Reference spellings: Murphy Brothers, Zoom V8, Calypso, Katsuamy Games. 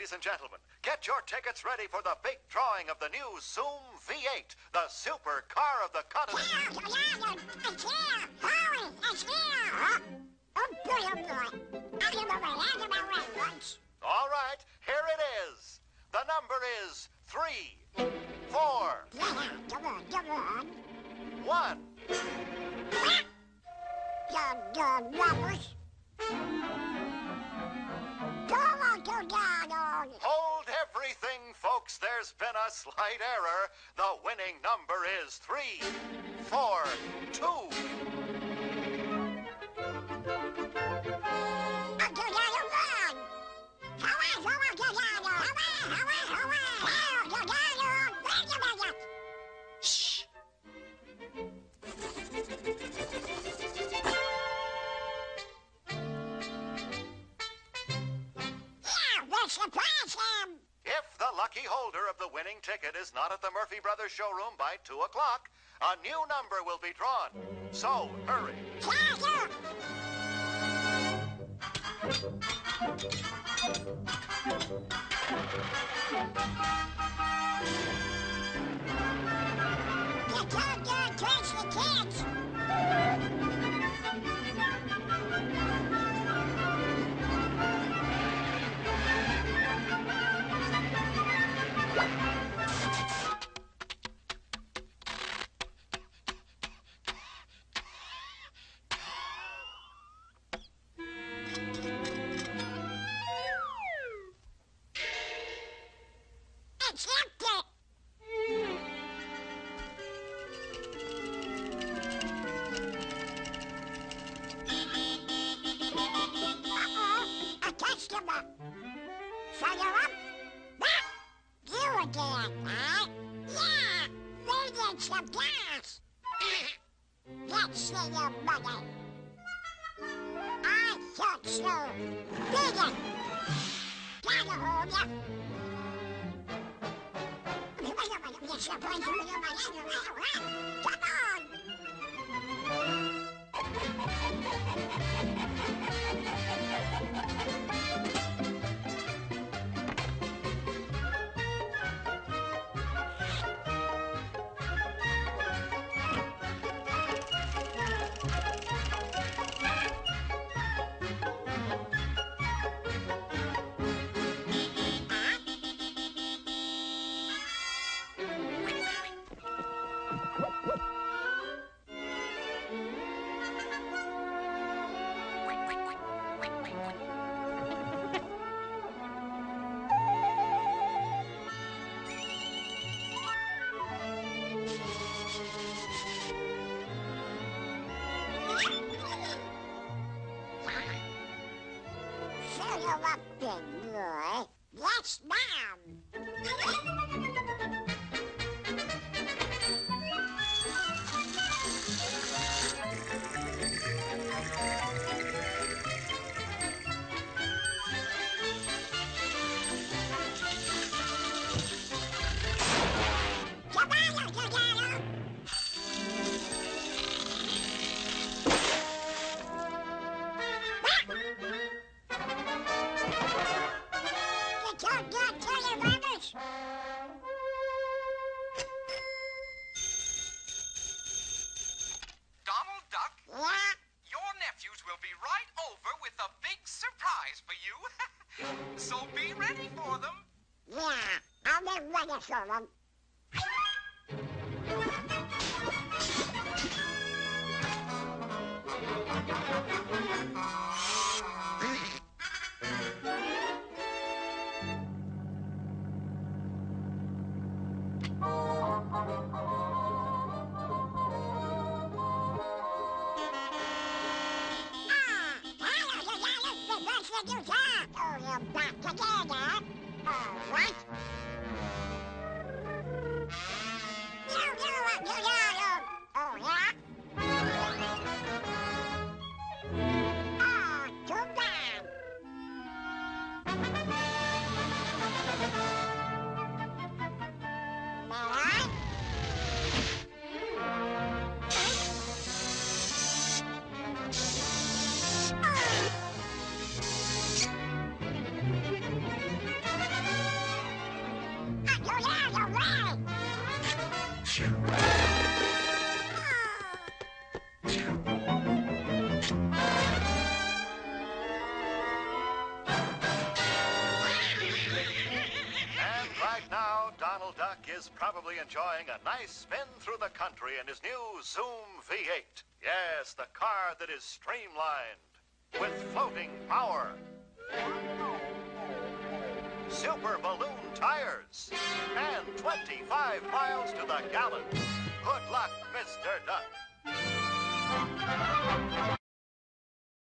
ladies and gentlemen. Get your tickets ready for the big drawing of the new Zoom V8, the super car of the continent. All right, here it is. The number is 3, 4, one. Hold everything, folks. There's been a slight error. The winning number is 3, 4, 2. Shh. If the lucky holder of the winning ticket is not at the Murphy Brothers showroom by 2 o'clock, a new number will be drawn. So, hurry. is probably enjoying a nice spin through the country in his new Zoom V8. Yes, the car that is streamlined with floating power, super balloon tires, and 25 miles to the gallon. Good luck, Mr. Duck.